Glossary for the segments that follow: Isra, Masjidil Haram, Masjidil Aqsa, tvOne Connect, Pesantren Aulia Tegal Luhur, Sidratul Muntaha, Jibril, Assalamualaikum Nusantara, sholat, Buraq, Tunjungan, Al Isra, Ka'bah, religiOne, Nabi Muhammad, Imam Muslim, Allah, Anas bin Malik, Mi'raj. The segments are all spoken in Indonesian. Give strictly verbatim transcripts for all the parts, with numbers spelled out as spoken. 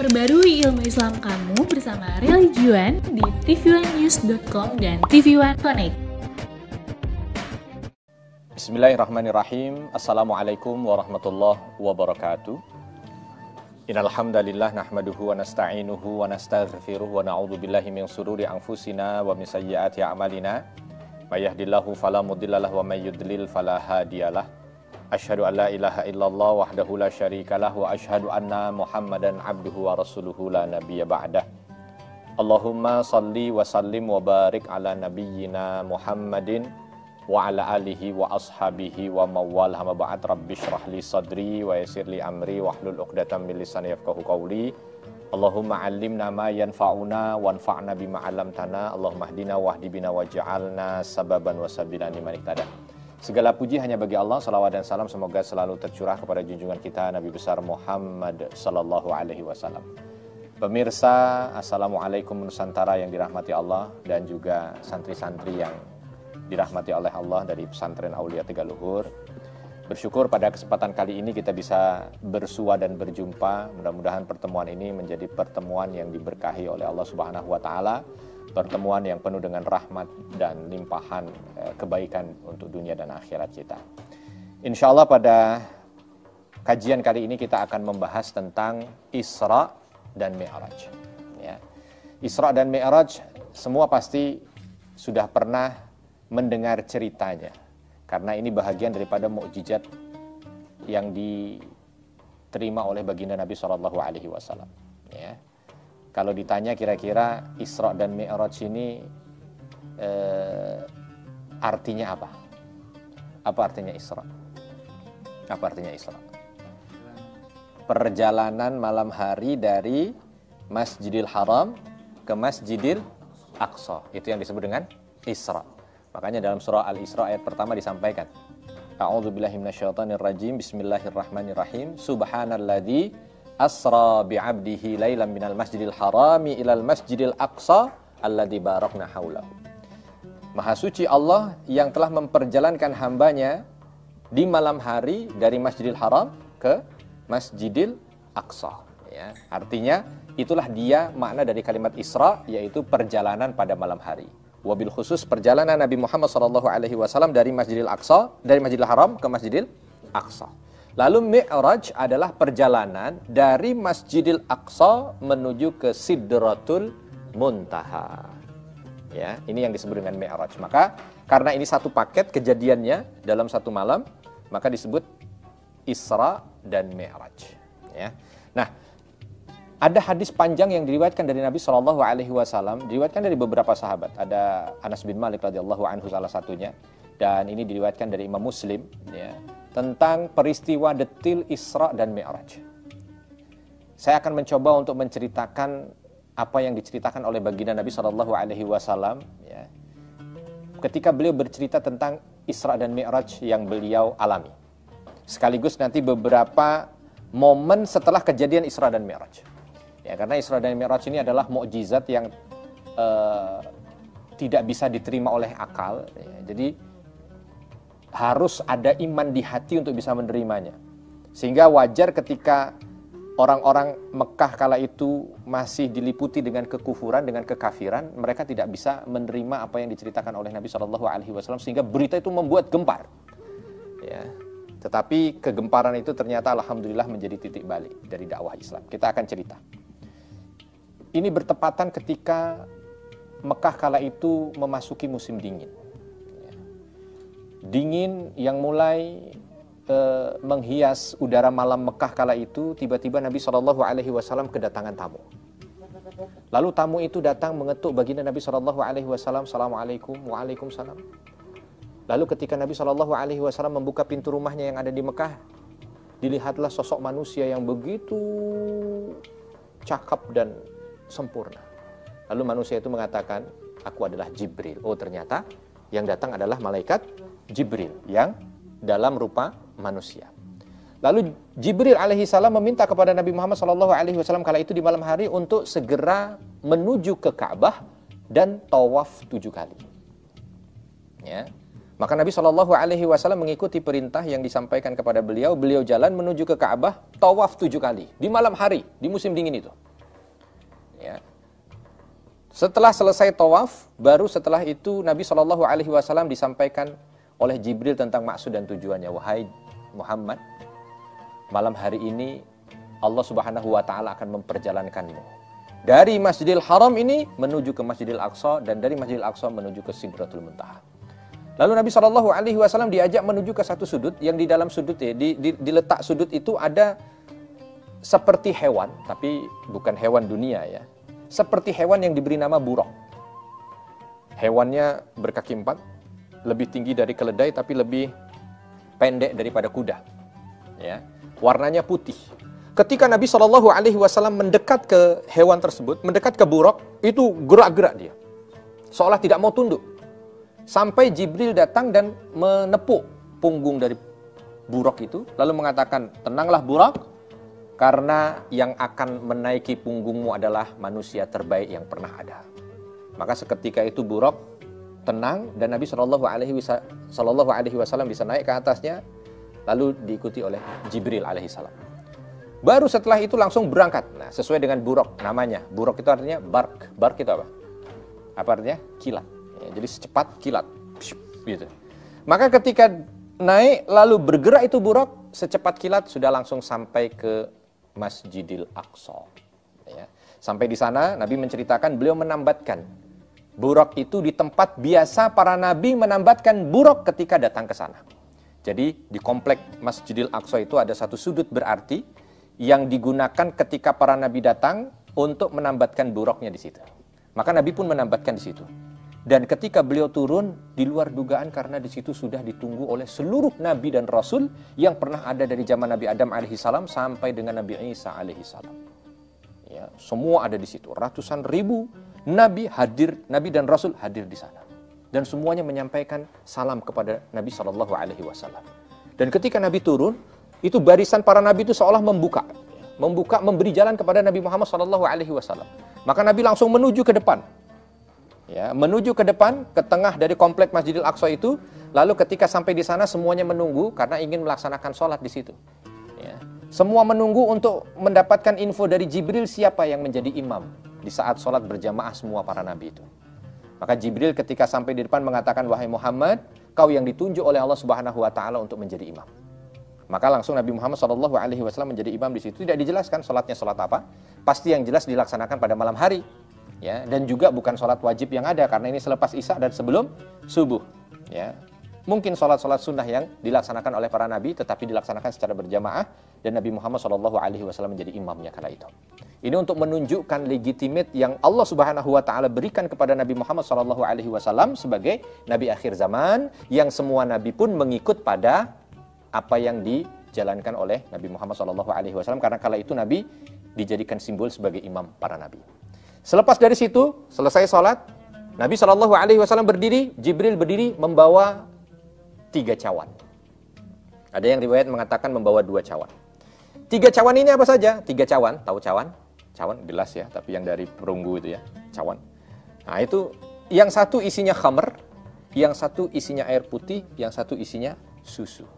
Perbarui ilmu Islam kamu bersama religiOne di tvOne news dot com dan tvOne Connect. Bismillahirrahmanirrahim. Assalamualaikum warahmatullahi wabarakatuh. Innal hamdalillah nahmaduhu wa nasta'inuhu wa nastaghfiruhu wa na'udzu billahi min shururi anfusina wa min sayyiati a'malina. May yahdihillahu fala mudhillalah wa may yudlil fala hadiyalah. Asyhadu an la ilaha illallah wahdahu la syarikalah wa asyhadu anna Muhammadan abduhu wa rasuluhu la nabiyya ba'dah. Allahumma salli wa sallim wa barik ala nabiyyina Muhammadin wa ala alihi wa ashabihi wa mawal hama ba'd. Rabbi syrah li sadri wa yassir li amri wa hlul uqdatam min lisani yafqahu qawli. Allahumma allimna ma yanfa'una wanfa'na bima 'allamtana. Allahumma hdina wahdi bina waj'alna sababan wa sabilan liman ihtada. Segala puji hanya bagi Allah, salawat dan salam semoga selalu tercurah kepada junjungan kita Nabi besar Muhammad sallallahu alaihi wasallam. Pemirsa, assalamualaikum Nusantara yang dirahmati Allah dan juga santri-santri yang dirahmati oleh Allah dari Pesantren Aulia Tegal Luhur. Bersyukur pada kesempatan kali ini kita bisa bersua dan berjumpa. Mudah-mudahan pertemuan ini menjadi pertemuan yang diberkahi oleh Allah Subhanahu wa taala. Pertemuan yang penuh dengan rahmat dan limpahan kebaikan untuk dunia dan akhirat kita. Insya Allah pada kajian kali ini kita akan membahas tentang Isra dan Mi'raj. Ya. Isra dan Mi'raj semua pasti sudah pernah mendengar ceritanya. Karena ini bahagian daripada mukjizat yang diterima oleh baginda Nabi shallallahu alaihi wasallam. Ya. Kalau ditanya kira-kira Isra dan Mi'raj ini eh, artinya apa? Apa artinya Isra? Apa artinya Isra? Perjalanan malam hari dari Masjidil Haram ke Masjidil Aqsa. Itu yang disebut dengan Isra. Makanya dalam surah Al Isra ayat pertama disampaikan. A'udzubillahi minasyaitonirrajim. Bismillahirrahmanirrahim. Subhanalladzi Asra bi'abdihi laylan minal masjidil harami ilal masjidil aqsa alladhi barakna hawlahu. Maha suci Allah yang telah memperjalankan hambanya di malam hari dari Masjidil Haram ke Masjidil Aqsa. Ya, artinya itulah dia makna dari kalimat Isra, yaitu perjalanan pada malam hari. Wabil khusus perjalanan Nabi Muhammad shallallahu alaihi wasallam dari Masjidil Aqsa, dari Masjidil Haram ke Masjidil Aqsa. Lalu Mi'raj adalah perjalanan dari Masjidil Aqsa menuju ke Sidratul Muntaha. Ya, ini yang disebut dengan Mi'raj. Maka karena ini satu paket kejadiannya dalam satu malam, maka disebut Isra dan Mi'raj. Ya. Nah, ada hadis panjang yang diriwayatkan dari Nabi shallallahu alaihi wasallam, diriwayatkan dari beberapa sahabat. Ada Anas bin Malik radhiyallahu anhu salah satunya, dan ini diriwayatkan dari Imam Muslim. Ya. Tentang peristiwa detil Isra dan Mi'raj. Saya akan mencoba untuk menceritakan apa yang diceritakan oleh baginda Nabi shallallahu alaihi wasallam. Ya, ketika beliau bercerita tentang Isra dan Mi'raj yang beliau alami. Sekaligus nanti beberapa momen setelah kejadian Isra dan Mi'raj. Ya, karena Isra dan Mi'raj ini adalah mukjizat yang uh, tidak bisa diterima oleh akal. Ya, jadi harus ada iman di hati untuk bisa menerimanya. Sehingga wajar ketika orang-orang Mekah kala itu masih diliputi dengan kekufuran, dengan kekafiran, mereka tidak bisa menerima apa yang diceritakan oleh Nabi shallallahu alaihi wasallam, sehingga berita itu membuat gempar. Ya. Tetapi kegemparan itu ternyata alhamdulillah menjadi titik balik dari dakwah Islam. Kita akan cerita. Ini bertepatan ketika Mekah kala itu memasuki musim dingin. Dingin yang mulai e, menghias udara malam Mekah kala itu, tiba-tiba Nabi shallallahu alaihi wasallam kedatangan tamu. Lalu tamu itu datang mengetuk baginda Nabi shallallahu alaihi wasallam, Assalamualaikum, waalaikumsalam. Lalu ketika Nabi shallallahu alaihi wasallam membuka pintu rumahnya yang ada di Mekah, dilihatlah sosok manusia yang begitu cakap dan sempurna. Lalu manusia itu mengatakan, aku adalah Jibril. Oh, ternyata yang datang adalah malaikat Jibril yang dalam rupa manusia. Lalu Jibril alaihi salam meminta kepada Nabi Muhammad shallallahu alaihi wasallam kala itu di malam hari untuk segera menuju ke Ka'bah dan tawaf tujuh kali. Ya. Maka Nabi shallallahu alaihi wasallam mengikuti perintah yang disampaikan kepada beliau. Beliau jalan menuju ke Ka'bah, tawaf tujuh kali di malam hari, di musim dingin itu. Setelah selesai tawaf, baru setelah itu Nabi shallallahu alaihi wasallam disampaikan oleh Jibril tentang maksud dan tujuannya. Wahai Muhammad, malam hari ini Allah Subhanahu wa Ta'ala akan memperjalankanmu dari Masjidil Haram ini menuju ke Masjidil Aqsa, dan dari Masjidil Aqsa menuju ke Sidratul Muntaha. Lalu Nabi shallallahu alaihi wasallam diajak menuju ke satu sudut, yang di dalam sudut, ya, di, di, di letak sudut itu ada seperti hewan, tapi bukan hewan dunia ya, seperti hewan yang diberi nama buraq. Hewannya berkaki empat, lebih tinggi dari keledai tapi lebih pendek daripada kuda. Ya, warnanya putih. Ketika Nabi shallallahu alaihi wasallam mendekat ke hewan tersebut, mendekat ke buraq, itu gerak-gerak dia, seolah tidak mau tunduk. Sampai Jibril datang dan menepuk punggung dari buraq itu, lalu mengatakan, tenanglah buraq, karena yang akan menaiki punggungmu adalah manusia terbaik yang pernah ada. Maka seketika itu buraq tenang, dan Nabi shallallahu alaihi wasallam bisa naik ke atasnya, lalu diikuti oleh Jibril alaihissalam. Baru setelah itu langsung berangkat. Nah, sesuai dengan buraq namanya. Buraq itu artinya bark. Bark itu apa? Apa artinya? Kilat. Ya, jadi secepat kilat. Pship, gitu. Maka ketika naik lalu bergerak itu buraq, secepat kilat sudah langsung sampai ke Masjidil Aqsa. Ya. Sampai di sana Nabi menceritakan beliau menambatkan buraq itu di tempat biasa para nabi menambatkan buraq ketika datang ke sana. Jadi di komplek Masjidil Aqsa itu ada satu sudut berarti yang digunakan ketika para nabi datang untuk menambatkan buraqnya di situ. Maka Nabi pun menambatkan di situ. Dan ketika beliau turun, di luar dugaan karena di situ sudah ditunggu oleh seluruh nabi dan rasul yang pernah ada dari zaman Nabi Adam alaihissalam sampai dengan Nabi Isa alaihissalam. Ya, semua ada di situ. Ratusan ribu nabi hadir, nabi dan rasul hadir di sana. Dan semuanya menyampaikan salam kepada Nabi shallallahu alaihi wasallam. Dan ketika Nabi turun, itu barisan para nabi itu seolah membuka, membuka, memberi jalan kepada Nabi Muhammad shallallahu alaihi wasallam. Maka Nabi langsung menuju ke depan. Ya, menuju ke depan, ke tengah dari komplek Masjidil Aqsa itu, lalu ketika sampai di sana semuanya menunggu karena ingin melaksanakan sholat di situ. Ya. Semua menunggu untuk mendapatkan info dari Jibril siapa yang menjadi imam di saat sholat berjamaah semua para nabi itu. Maka Jibril ketika sampai di depan mengatakan, wahai Muhammad, kau yang ditunjuk oleh Allah Subhanahu wa Ta'ala untuk menjadi imam. Maka langsung Nabi Muhammad shallallahu alaihi wasallam menjadi imam di situ. Tidak dijelaskan sholatnya sholat apa, pasti yang jelas dilaksanakan pada malam hari. Ya, dan juga bukan sholat wajib yang ada karena ini selepas isya dan sebelum subuh. Ya, mungkin sholat-sholat sunnah yang dilaksanakan oleh para nabi tetapi dilaksanakan secara berjamaah, dan Nabi Muhammad shallallahu alaihi wasallam menjadi imamnya kala itu. Ini untuk menunjukkan legitimate yang Allah Subhanahu wa Ta'ala berikan kepada Nabi Muhammad shallallahu alaihi wasallam sebagai nabi akhir zaman, yang semua nabi pun mengikut pada apa yang dijalankan oleh Nabi Muhammad shallallahu alaihi wasallam, karena kala itu nabi dijadikan simbol sebagai imam para nabi. Selepas dari situ, selesai sholat, Nabi shallallahu alaihi wasallam berdiri, Jibril berdiri membawa tiga cawan. Ada yang riwayat mengatakan membawa dua cawan. Tiga cawan ini apa saja? Tiga cawan, tahu cawan? Cawan gelas ya, tapi yang dari perunggu itu ya, cawan. Nah itu, yang satu isinya khamr, yang satu isinya air putih, yang satu isinya susu.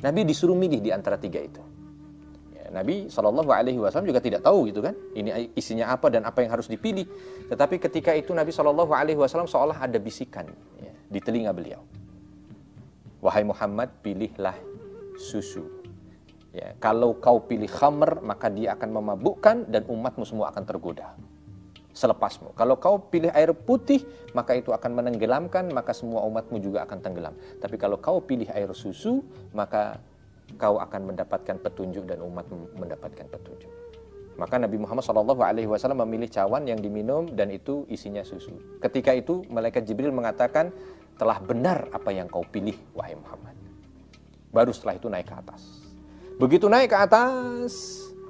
Nabi disuruh milih di antara tiga itu. Nabi shallallahu alaihi wasallam juga tidak tahu gitu kan, ini isinya apa dan apa yang harus dipilih. Tetapi ketika itu Nabi shallallahu alaihi wasallam seolah ada bisikan ya, di telinga beliau. Wahai Muhammad, pilihlah susu. Ya, kalau kau pilih khamr, maka dia akan memabukkan dan umatmu semua akan tergoda selepasmu. Kalau kau pilih air putih, maka itu akan menenggelamkan, maka semua umatmu juga akan tenggelam. Tapi kalau kau pilih air susu, maka kau akan mendapatkan petunjuk dan umat mendapatkan petunjuk. Maka Nabi Muhammad shallallahu alaihi wasallam memilih cawan yang diminum dan itu isinya susu. Ketika itu malaikat Jibril mengatakan, telah benar apa yang kau pilih, wahai Muhammad. Baru setelah itu naik ke atas. Begitu naik ke atas,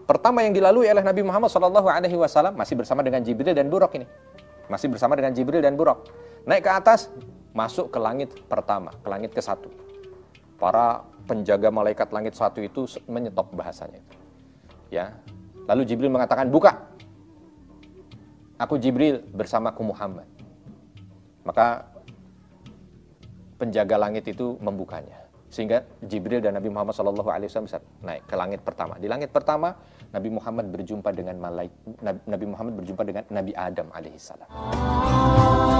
pertama yang dilalui oleh Nabi Muhammad shallallahu alaihi wasallam masih bersama dengan Jibril dan buraq ini. Masih bersama dengan Jibril dan buraq. Naik ke atas, masuk ke langit pertama, ke langit ke satu. Para penjaga malaikat langit satu itu menyetop bahasanya. Ya. Lalu Jibril mengatakan, buka. Aku Jibril bersamaku Muhammad. Maka penjaga langit itu membukanya. Sehingga Jibril dan Nabi Muhammad shallallahu alaihi wasallam bisa naik ke langit pertama. Di langit pertama Nabi Muhammad berjumpa dengan malaik, Nabi Muhammad berjumpa dengan Nabi Adam alaihissalam.